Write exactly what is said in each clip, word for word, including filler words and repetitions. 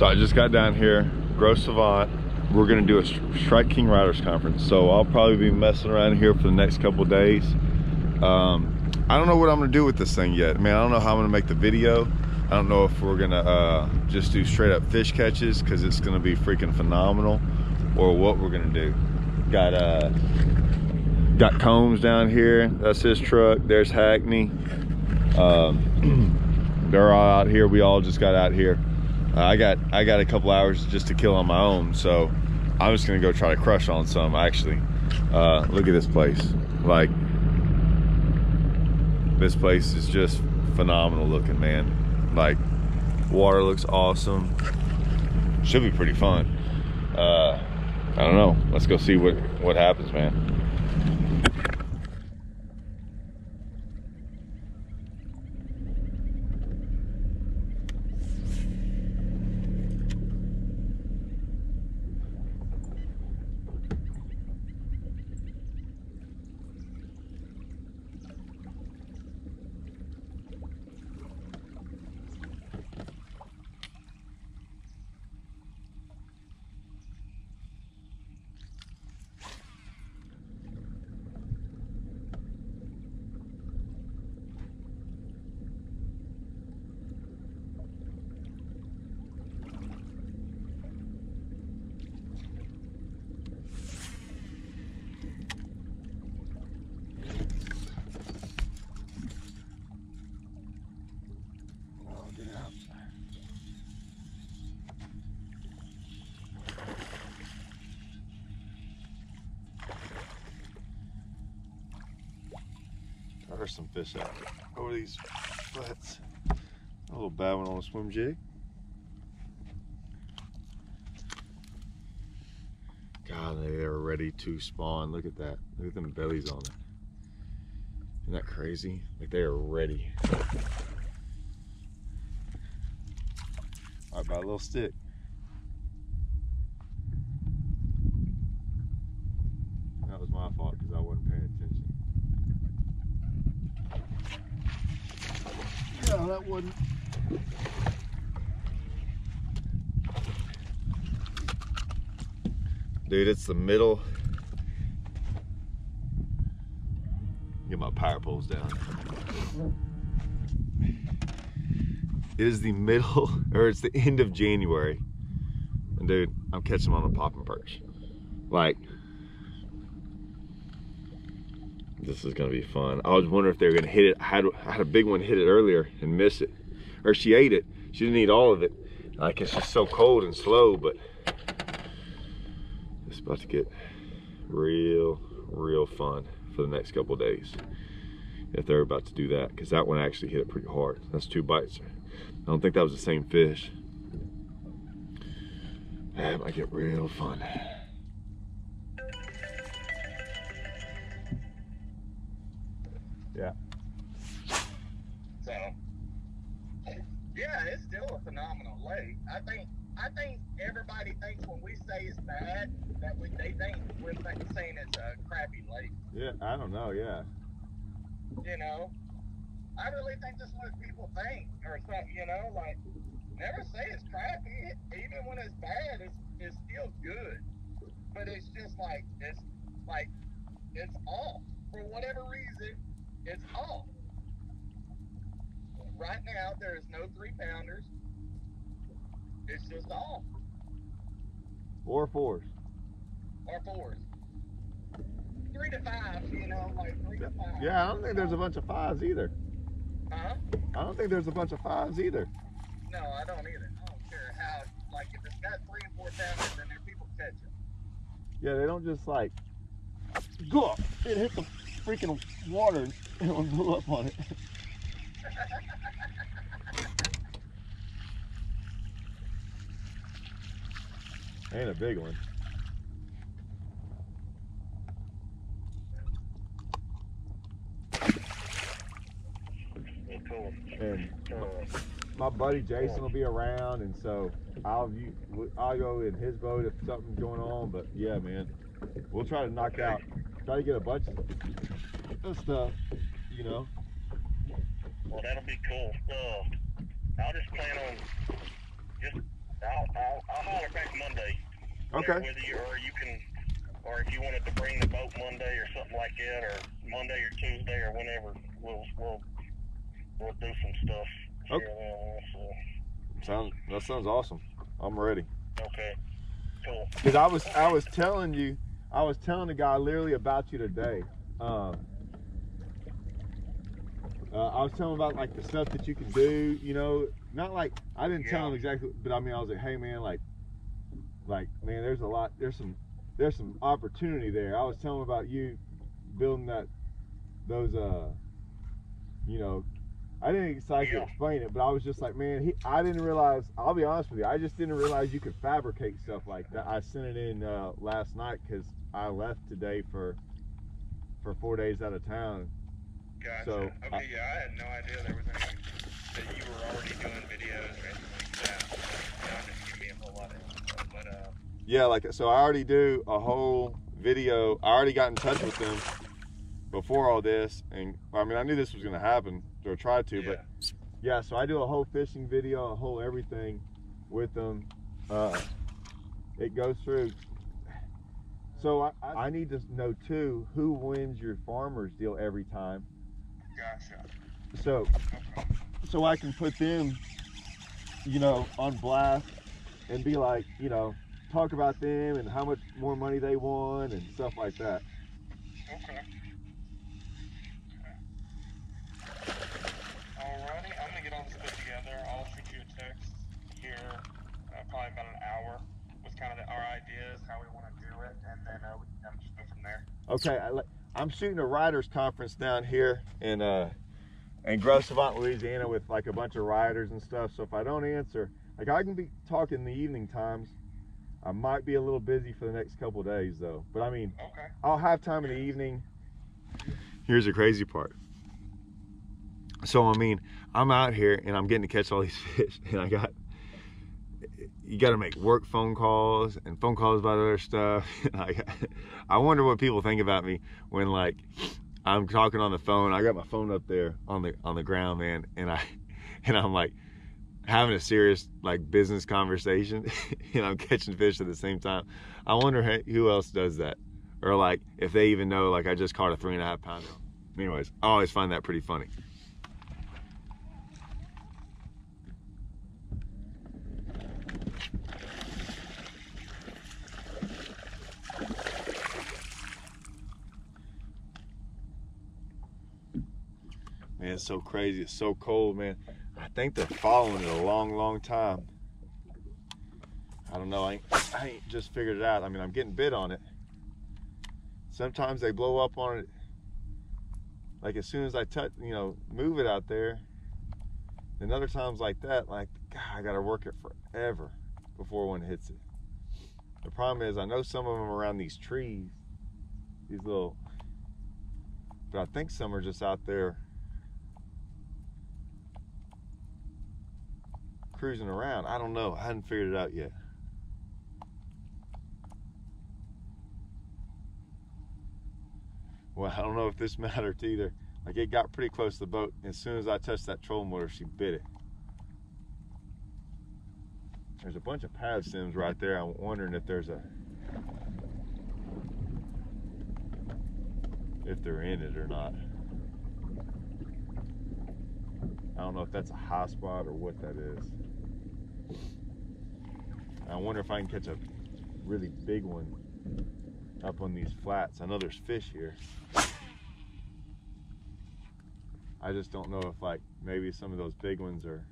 So I just got down here, Grosse Savanne. We're gonna do a Strike King Riders Conference. So I'll probably be messing around here for the next couple days. Um, I don't know what I'm gonna do with this thing yet. I mean, I don't know how I'm gonna make the video. I don't know if we're gonna uh, just do straight up fish catches, cause it's gonna be freaking phenomenal, or what we're gonna do. Got uh, got Combs down here, that's his truck. There's Hackney. Um, they're all out here, we all just got out here. Uh, I got I got a couple hours just to kill on my own, so I'm just gonna go try to crush on some, actually. Uh, look at this place. Like, this place is just phenomenal looking, man. Like, water looks awesome. Should be pretty fun. Uh, I don't know, let's go see what, what happens, man. There's some fish out over these flats. A little bad one on the swim jig. God, they are ready to spawn. Look at that. Look at them bellies on it. Isn't that crazy? Like, they are ready. All right, by a little stick. That was my fault because I wasn't paying attention. No, that wouldn't. Dude, it's the middle. Get my power poles down. It is the middle, or it's the end of January. And dude, I'm catching on a popping perch. Like, this is gonna be fun. I was wondering if they were gonna hit it. I had, I had a big one hit it earlier and miss it. Or she ate it. She didn't eat all of it. Like, it's just so cold and slow, but it's about to get real, real fun for the next couple of days. If they're about to do that, because that one actually hit it pretty hard. That's two bites. I don't think that was the same fish. That might get real fun. Yeah. So, yeah, it's still a phenomenal lake. I think I think everybody thinks when we say it's bad that we, they think we're saying it's a crappy lake. Yeah, I don't know. Yeah. You know, I really think that's what people think or something. You know, like, never say it's crappy. It, even when it's bad, it's it's still good. But it's just like it's like it's off for whatever reason. It's off. Right now, there is no three pounders. It's just off. Or fours. Or fours. Three to five, you know, like three to five. Yeah, I don't think there's a bunch of fives either. Huh? I don't think there's a bunch of fives either. No, I don't either. I don't care how, like, if it's got three and four pounders, then there people catch it. Yeah, they don't just, like, go up and hit the freaking water and it blew up on it. Ain't a big one. And my, my buddy Jason will be around, and so I'll I'll go in his boat if something's going on. But yeah, man, we'll try to knock out. Try to get a bunch of stuff, you know. Well, that'll be cool stuff. I'll just plan on just I'll, I'll, I'll holler back Monday. Okay. Whether you, or you can, or if you wanted to bring the boat Monday or something like that, or Monday or Tuesday or whenever, we'll we'll we'll do some stuff. Okay. There, so. Sounds that sounds awesome. I'm ready. Okay. Cool. Because I was I was telling you I was telling the guy literally about you today. Um. Uh, I was telling him about like the stuff that you can do, you know. Not like I didn't yeah. tell him exactly, but I mean I was like, hey man, like, like man, there's a lot, there's some, there's some opportunity there. I was telling him about you building that, those, uh, you know, I didn't exactly yeah. explain it, but I was just like, man, he, I didn't realize. I'll be honest with you, I just didn't realize you could fabricate stuff like that. I sent it in uh, last night because I left today for, for four days out of town. Gotcha. So, okay, I, yeah, I had no idea there was anything that you were already doing videos or anything like that. Y'all just give me a whole lot of info, but, uh, yeah, like, so I already do a whole video. I already got in touch with them before all this, and, I mean, I knew this was going to happen, or try to, yeah. but, yeah, so I do a whole fishing video, a whole everything with them. Uh, it goes through. So I, I, I need to know, too, who wins your farmer's deal every time. Gotcha. So, so I can put them, you know, on blast and be like, you know, talk about them and how much more money they won and stuff like that. Okay. Okay. Alrighty, I'm gonna get all this put together. I'll shoot you a text here, uh, probably about an hour, with kind of the, our ideas, how we want to do it, and then uh, we can just go from there. Okay. I like. I'm shooting a riders conference down here in uh, in Grosse Savanne, Louisiana, with like a bunch of riders and stuff. So if I don't answer, like I can be talking in the evening times. I might be a little busy for the next couple of days though. But I mean, okay. I'll have time in the evening. Here's the crazy part. So I mean, I'm out here and I'm getting to catch all these fish, and I got you got to make work phone calls and phone calls about other stuff. I, I wonder what people think about me when like I'm talking on the phone. I got my phone up there on the on the ground, man, and I and I'm like having a serious like business conversation, and I'm catching fish at the same time. I wonder who else does that, or like if they even know like I just caught a three and a half pounder. Anyways, I always find that pretty funny. Man, it's so crazy. It's so cold, man. I think they're following it a long, long time. I don't know. I ain't, I ain't just figured it out. I mean, I'm getting bit on it. Sometimes they blow up on it. Like, as soon as I touch, you know, move it out there. And other times like that, like, God, I got to work it forever before one hits it. The problem is, I know some of them are around these trees. These little... But I think some are just out there cruising around. I don't know. I hadn't figured it out yet. Well, I don't know if this mattered either. Like, it got pretty close to the boat. As soon as I touched that trolling motor, she bit it. There's a bunch of path sims right there. I'm wondering if there's a if they're in it or not. I don't know if that's a high spot or what that is. I wonder if I can catch a really big one up on these flats. I know there's fish here. I just don't know if like maybe some of those big ones are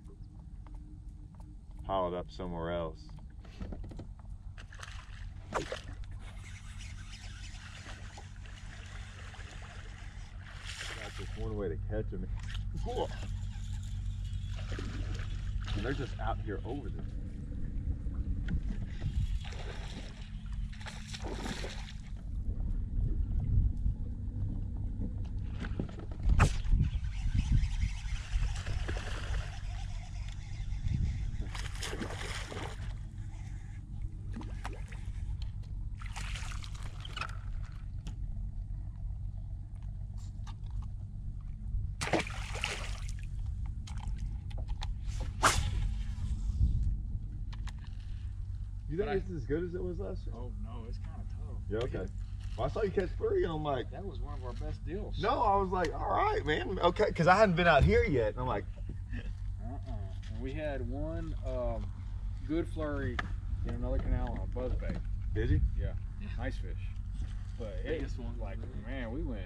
piled up somewhere else. That's just one way to catch them. Cool. And they're just out here over this. You think it's as good as it was last year? Oh no, it's kind of tough. Yeah, okay. Well, I saw you catch three, and I'm like, that was one of our best deals. No, I was like, all right, man, okay, because I hadn't been out here yet, and I'm like, uh-uh. And we had one um, good flurry in another canal on a buzz bait. Did you? Yeah. yeah. Nice fish. But it just was like, man, we went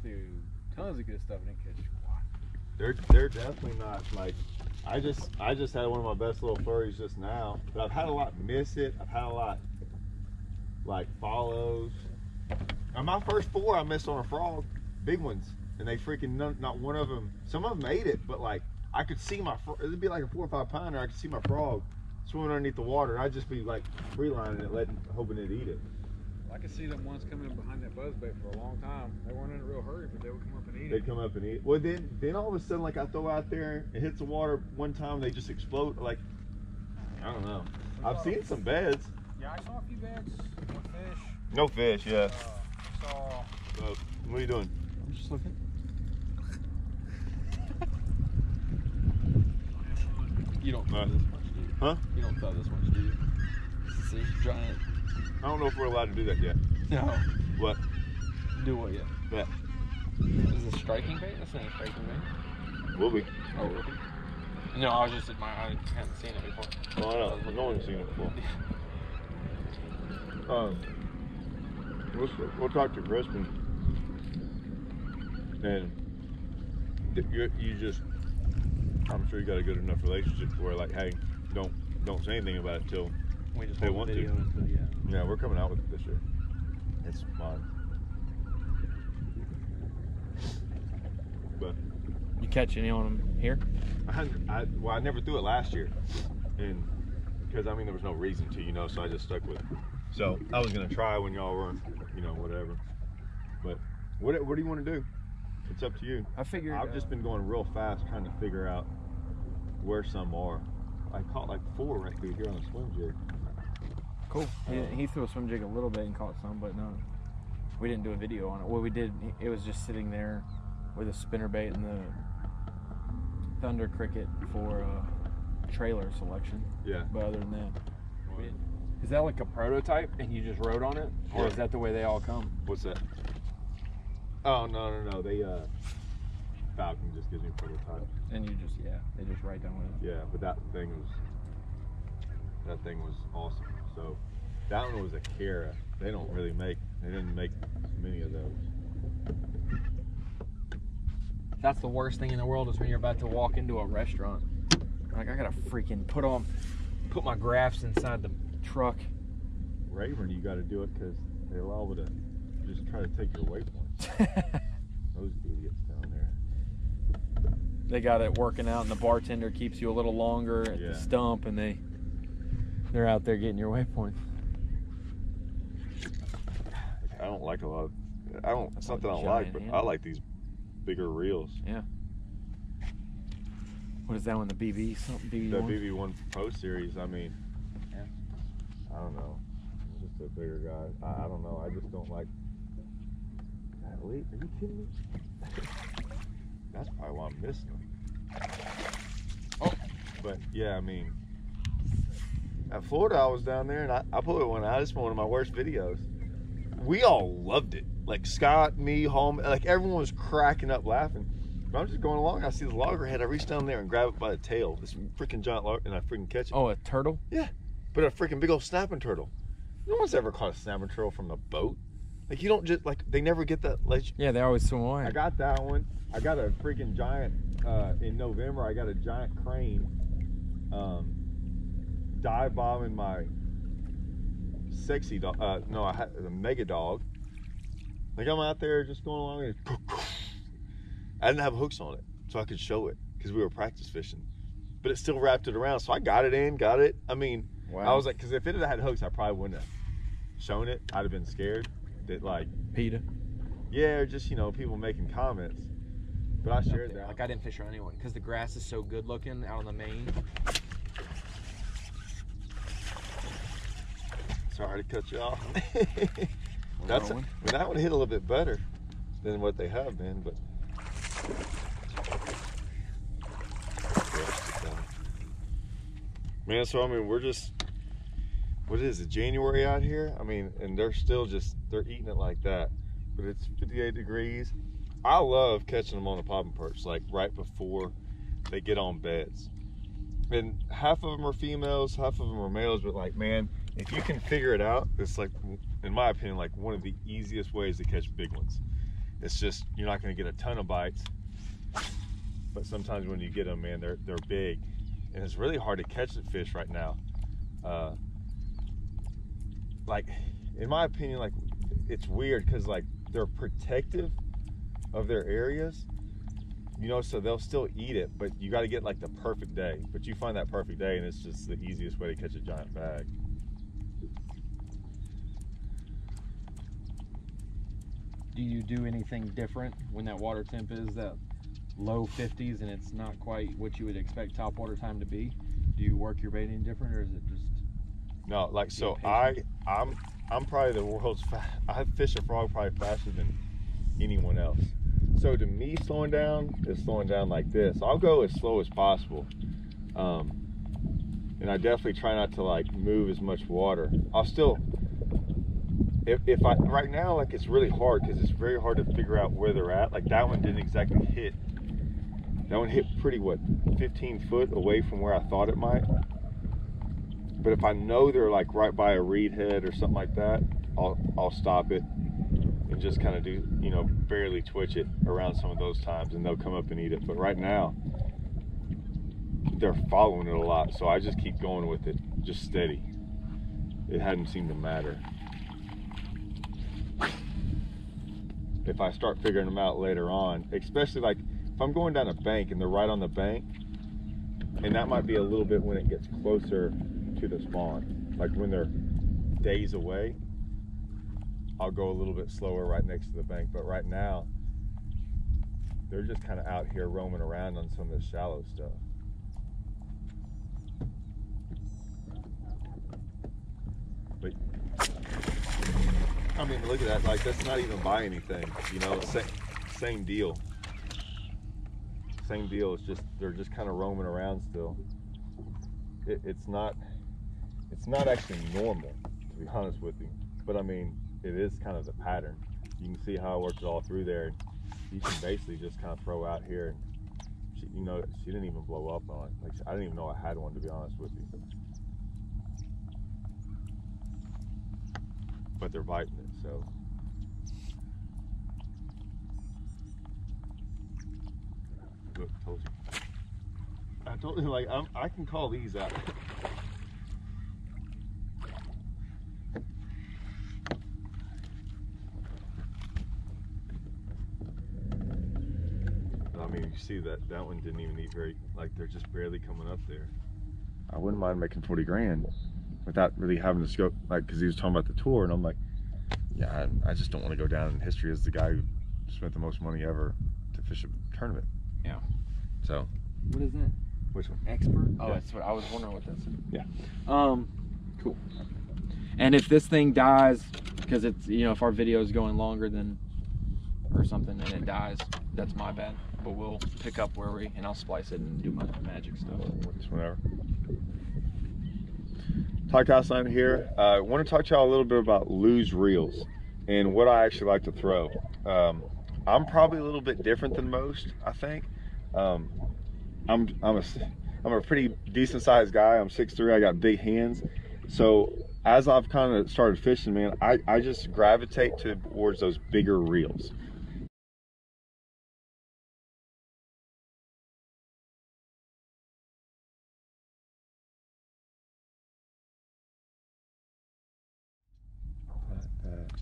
through tons of good stuff and didn't catch squat. They're they're definitely not like. I just I just had one of my best little flurries just now, but I've had a lot miss it. I've had a lot like follows. On my first four, I missed on a frog, big ones, and they freaking none, not one of them. Some of them ate it, but like I could see my frog. It'd be like a four or five pounder. I could see my frog swimming underneath the water, and I'd just be like freelining it, letting hoping it'd eat it. Well, I could see them ones coming in behind that buzzbait for a long time. They weren't in a real hurry, but they would come up and eat They'd it. They'd come up and eat. Well, then, then all of a sudden, like I throw out there, it hits the water one time, they just explode. Like, I don't know. We I've seen some beds. Yeah, I saw a few beds. No fish. No fish, yeah. Uh, saw. Uh, what are you doing? I'm just looking. You don't know this much, do you? Huh? You don't know this much, do you? See, giant. I don't know if we're allowed to do that yet. No. What? Do what yet? That. Is it striking bait? That's not a striking bait. Will be. Oh, will be. No, I was just at my. I hadn't seen it before. Oh, I know. I no one's seen it before. um, we'll, we'll talk to Crispin. And you, you just. I'm sure you got a good enough relationship to where, like, hey, don't don't say anything about it till. We just they want the to. Until, yeah. yeah, we're coming out with it this year. It's fun. But you catch any on them here? I, I, well, I never threw it last year, and because I mean there was no reason to, you know. So I just stuck with it. So I was gonna try when y'all were, you know, whatever. But what what do you want to do? It's up to you. I figured. I've uh, just been going real fast trying to figure out where some are. I caught like four right through here on the swim jig. Cool. He, he threw a swim jig a little bit and caught some, but no, we didn't do a video on it. What we did, it was just sitting there with a spinnerbait and the Thunder Cricket for uh, trailer selection. Yeah. But other than that, we didn't. Is that like a prototype and you just rode on it, or yeah. is that the way they all come? What's that? Oh no no no! They uh, Falcon just gives me a prototype. And you just yeah, they just ride down with it. Yeah, but that thing was that thing was awesome. So that one was a Cara. They don't really make, they didn't make many of those. That's the worst thing in the world is when you're about to walk into a restaurant. Like I gotta freaking put on, put my graphs inside the truck. Raven, you gotta do it because they allow you to just try to take your waypoint. Those idiots down there. They got it working out and the bartender keeps you a little longer at yeah. the stump and they... They're out there getting your waypoint. I don't like a lot of, I don't, it's not that I don't like, but I like these bigger reels. Yeah. What is that one, the B B something? B B one? The B B one Pro Series, I mean, yeah. I don't know. I'm just a bigger guy. I, I don't know. I just don't like. Are you kidding me? That's probably why I'm missing them. Oh, but yeah, I mean. At Florida, I was down there, and I, I put one out. It's one of my worst videos. We all loved it. Like, Scott, me, home, like, everyone was cracking up laughing. But I'm just going along, I see the loggerhead. I reach down there and grab it by the tail. This freaking giant loggerhead, and I freaking catch it. Oh, a turtle? Yeah, but a freaking big old snapping turtle. No one's ever caught a snapping turtle from the boat. Like, you don't just, like, they never get that. Like, yeah, they always swim away. I got that one. I got a freaking giant, uh, in November, I got a giant crane. Um... dive bombing my sexy dog, uh, no, I had a mega dog. Like I'm out there just going along and I didn't have hooks on it so I could show it because we were practice fishing, but it still wrapped it around. So I got it in, got it. I mean, wow. I was like, cause if it had had hooks, I probably wouldn't have shown it. I'd have been scared that like PETA. Yeah. Or just, you know, people making comments, but I shared that. Like I didn't fish her anyway. Cause the grass is so good looking out on the main. Sorry to cut you off. That's a, well, that one hit a little bit better than what they have been, but man, so I mean, we're just what is it, January out here? I mean, and they're still just, they're eating it like that. But it's fifty-eight degrees. I love catching them on a popping perch, like right before they get on beds. And half of them are females, half of them are males, but like, man, if you can figure it out, it's like, in my opinion, like one of the easiest ways to catch big ones. It's just, you're not gonna get a ton of bites, but sometimes when you get them, man, they're, they're big. And it's really hard to catch the fish right now. Uh, like, in my opinion, like, it's weird because like they're protective of their areas, you know, so they'll still eat it, but you got to get like the perfect day. But you find that perfect day and it's just the easiest way to catch a giant bag. Do you do anything different when that water temp is that low fifties and it's not quite what you would expect topwater time to be? Do you work your bait any different, or is it just no? Like, so patient? I I'm I'm probably the world's fa I fish a frog probably faster than anyone else. So to me, slowing down is slowing down like this. I'll go as slow as possible, um, and I definitely try not to like move as much water. I'll still, if, if I right now, like, it's really hard because it's very hard to figure out where they're at. Like that one didn't exactly hit. That one hit pretty, what, fifteen foot away from where I thought it might. But if I know they're like right by a reed head or something like that, I'll I'll stop it and just kind of do, you know, barely twitch it around some of those times, and they'll come up and eat it. But right now, they're following it a lot, so I just keep going with it, just steady. It hadn't seemed to matter. If I start figuring them out later on, especially like if I'm going down a bank and they're right on the bank, and that might be a little bit when it gets closer to the spawn, like when they're days away, I'll go a little bit slower right next to the bank. But right now, they're just kind of out here roaming around on some of the shallow stuff. But, I mean, look at that. Like, that's not even by anything, you know, same, same deal. Same deal, it's just, they're just kind of roaming around still. It, it's not, it's not actually normal, to be honest with you. But I mean, it is kind of the pattern. You can see how it works all through there. You can basically just kind of throw out here, and she, you know, she didn't even blow up on it. Like, I didn't even know I had one, to be honest with you. But they're biting it, so. Look, told you. I told him, like, I'm, I can call these out. I mean, you see that that one didn't even eat very, like, they're just barely coming up there. I wouldn't mind making forty grand without really having to scope, like, because he was talking about the tour, and I'm like, yeah, I, I just don't want to go down in history as the guy who spent the most money ever to fish a tournament. Yeah. So. What is that? Which one? Expert? Oh, yeah. That's what I was wondering what that's. Yeah. Um, cool. And if this thing dies, because it's, you know, if our video is going longer than, or something, and it dies, that's my bad. But we'll pick up where we, and I'll splice it and do my magic stuff. Just whatever. Ty Cosline here. I uh, want to talk to y'all a little bit about Lew's reels and what I actually like to throw. Um, I'm probably a little bit different than most, I think. Um, I'm, I'm, a, I'm a pretty decent sized guy. I'm six three, I got big hands. So as I've kind of started fishing, man, I, I just gravitate towards those bigger reels.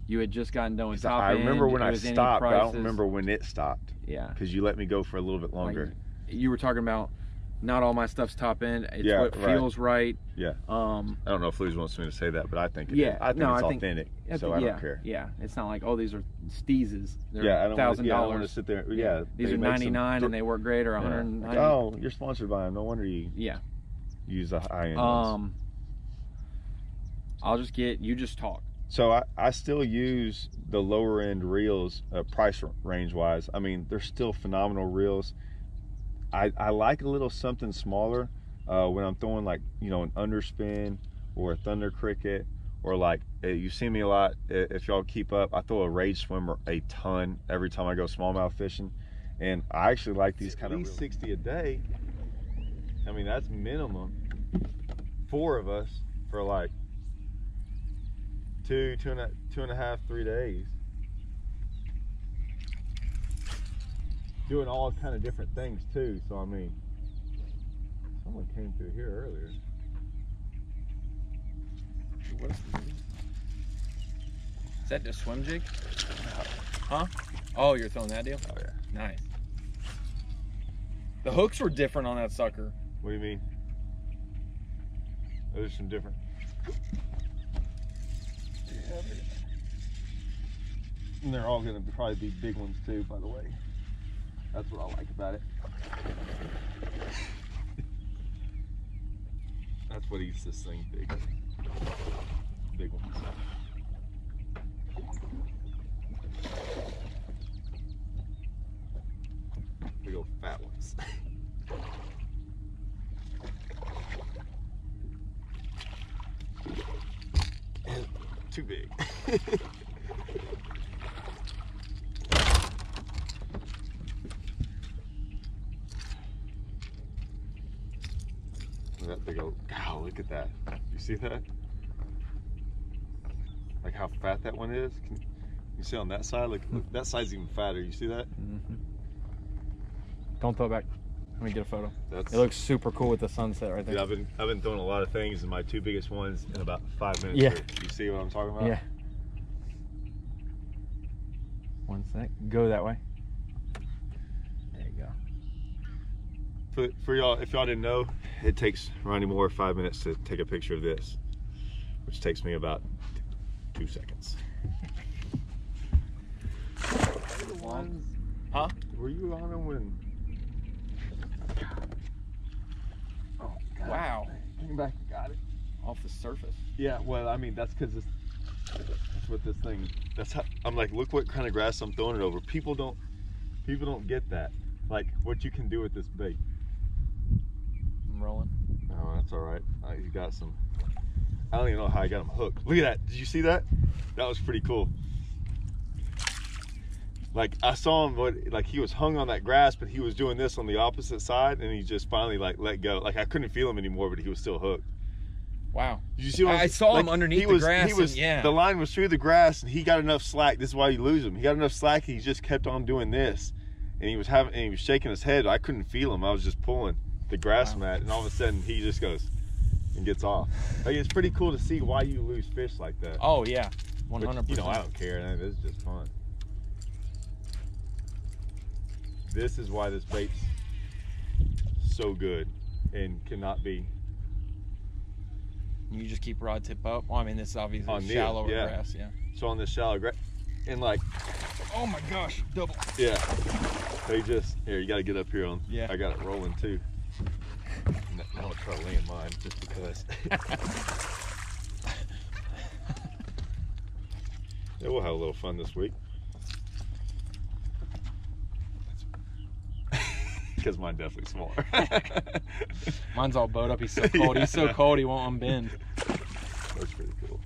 You had just gotten done with top end. I remember when I stopped, but I don't remember when it stopped. Yeah. Because you let me go for a little bit longer. Like, you were talking about not all my stuff's top end. It's yeah, what feels right. Yeah. Um, I don't know if Lew's wants me to say that, but I think it yeah, is. I think no, it's I authentic, think, I so think, I don't yeah, care. Yeah. It's not like, oh, these are steezes. They're yeah, I don't want yeah, to sit there. Yeah. yeah. These are ninety-nine and they work great, or yeah. one ninety. Oh, you're sponsored by them. No wonder you yeah. use the high-end um, ones. I'll just get, you just talk. So I, I still use the lower end reels, uh, price range wise. I mean, they're still phenomenal reels. I, I like a little something smaller uh, when I'm throwing like, you know, an underspin or a thunder cricket, or like, you see me a lot, if y'all keep up, I throw a rage swimmer a ton every time I go smallmouth fishing. And I actually like these kind of, at least sixty a day. I mean, that's minimum. Four of us for like two, two and a, two and a half, three days. Doing all kind of different things too. So I mean, someone came through here earlier. Is that the swim jig? Huh? Oh, you're throwing that deal? Oh yeah. Nice. The hooks were different on that sucker. What do you mean? Those are some different. And they're all gonna probably be big ones too, by the way. That's what I like about it. That's what eats this thing big. Big ones. Big old fat ones. Too big. That big old, wow, look at that. You see that? Like how fat that one is? Can you see on that side? Look, look, that side's even fatter. You see that? Mm-hmm. Don't throw it back. Let me get a photo. That's, it looks super cool with the sunset right there. Yeah, I've been, I've been throwing a lot of things, and my two biggest ones in about five minutes. Yeah. Here. You see what I'm talking about? Yeah. One sec. Go that way. There you go. For, for y'all, if y'all didn't know, it takes Ronnie Moore five minutes to take a picture of this, which takes me about two seconds. Were the ones, huh? Were you on them when? Wow. Hang back, got it. Off the surface. Yeah, well, I mean, that's because it's, that's what this thing, that's how, I'm like, look what kind of grass I'm throwing it over. People don't, people don't get that. Like, what you can do with this bait. I'm rolling. Oh, that's all right. Uh, you got some, I don't even know how I got them hooked. Look at that. Did you see that? That was pretty cool. Like, I saw him, but like he was hung on that grass, but he was doing this on the opposite side, and he just finally like let go. Like I couldn't feel him anymore, but he was still hooked. Wow! Did you see? What I, I saw like, him underneath he was, the grass. He was, and, yeah. The line was through the grass, and he got enough slack. This is why you lose him. He got enough slack. He just kept on doing this, and he was having, and he was shaking his head. I couldn't feel him. I was just pulling the grass wow. mat, and all of a sudden he just goes and gets off. Like it's pretty cool to see why you lose fish like that. Oh yeah, one hundred percent. You know, I don't care. I mean, this is just fun. This is why this bait's so good and cannot be. You just keep rod tip up. Well, I mean, this is obviously on shallower yeah. grass, yeah. So on this shallow grass, and like, oh my gosh, double. Yeah. They just here. You got to get up here on. Yeah. I got it rolling too. Now I'll try laying mine just because. Yeah, we'll have a little fun this week. Because mine definitely smaller. Mine's all bowed up. He's so cold. Yeah. He's so cold he won't unbend. That's pretty cool.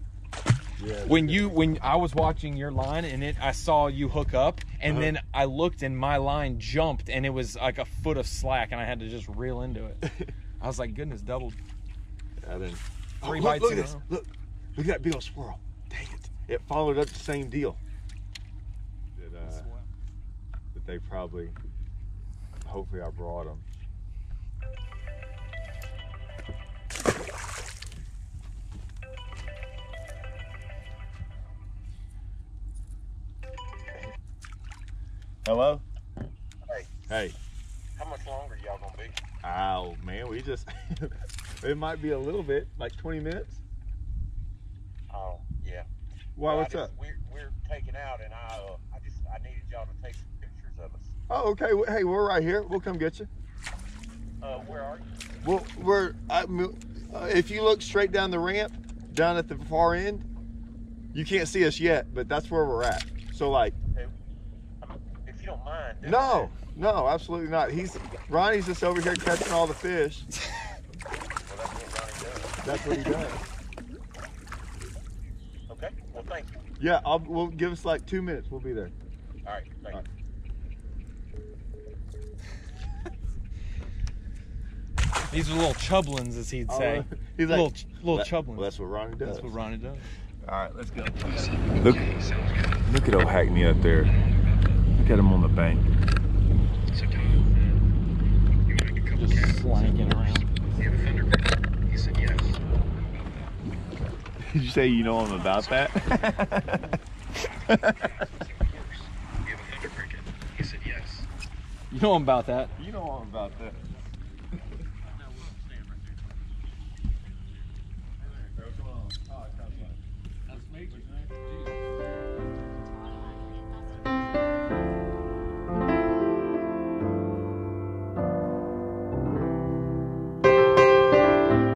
Yeah, when you good. when I was watching your line and it, I saw you hook up, and uh-huh. then I looked and my line jumped, and it was like a foot of slack, and I had to just reel into it. I was like, goodness, doubled. Yeah, I didn't. Three oh, bites. Look, look at this. Look, look at that big old swirl. Dang it! It followed up the same deal. That uh, they probably. Hopefully I brought them. Hello? Hey. Hey. How much longer y'all gonna be? Oh man, we just, it might be a little bit, like twenty minutes. Oh, yeah. Why, well, what's just, up? We're, we're taking out and I, uh, I just, I needed y'all to take some pictures of us. Oh, okay. Hey, we're right here. We'll come get you. Uh, where are you? Well, we're, I, uh, if you look straight down the ramp, down at the far end, you can't see us yet, but that's where we're at. So, like. If, if you don't mind. No, no, absolutely not. He's, Ronnie's just over here catching all the fish. Well, that's what Ronnie does. That's what he does. Yeah, I'll, we'll give us like two minutes. We'll be there. All right. Thank All right. These are little chublins, as he'd say. Uh, he's like, little little that, chublins. Well, that's what Ronnie does. That's what Ronnie does. All right, let's go. Look, look at old Hackney up there. Look at him on the bank. Just slanging around. He said yes. Did you say you know him about that? He said yes. You know him about that. You know him about that. That's major.